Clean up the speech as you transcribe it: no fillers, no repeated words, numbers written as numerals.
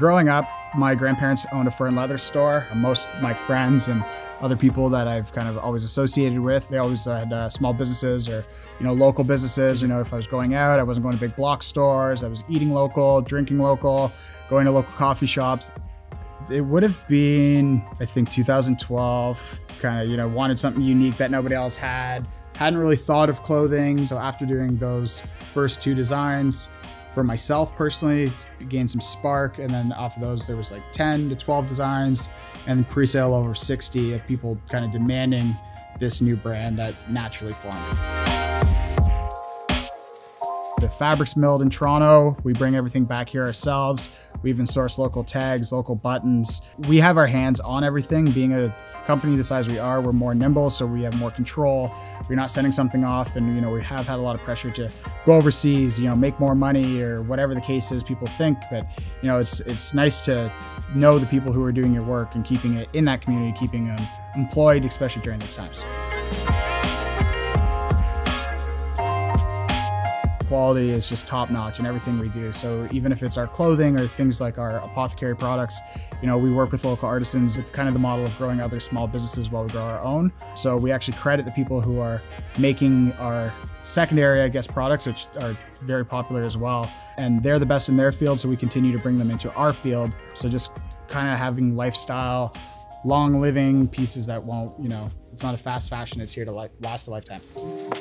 Growing up, my grandparents owned a fur and leather store. Most of my friends and other people that I've kind of always associated with, they always had small businesses or, local businesses. If I was going out, I wasn't going to big block stores. I was eating local, drinking local, going to local coffee shops. It would have been, I think, 2012, kind of, wanted something unique that nobody else had. Hadn't really thought of clothing. So after doing those first two designs, for myself personally, gained some spark, and then off of those there was like 10 to 12 designs and pre-sale over 60 of people kind of demanding this new brand that naturally formed. The fabric's milled in Toronto. We bring everything back here ourselves. We even source local tags, local buttons. We have our hands on everything. Being a company the size we are, we're more nimble, so we have more control. We're not sending something off, and we have had a lot of pressure to go overseas, make more money or whatever the case is people think. But it's nice to know the people who are doing your work and keeping it in that community, keeping them employed, especially during these times. Quality is just top notch in everything we do. So even if it's our clothing or things like our apothecary products, we work with local artisans. It's kind of the model of growing other small businesses while we grow our own. So we actually credit the people who are making our secondary, products, which are very popular as well. And they're the best in their field, so we continue to bring them into our field. So just kind of having lifestyle, long living pieces that won't, it's not a fast fashion, it's here to last a lifetime.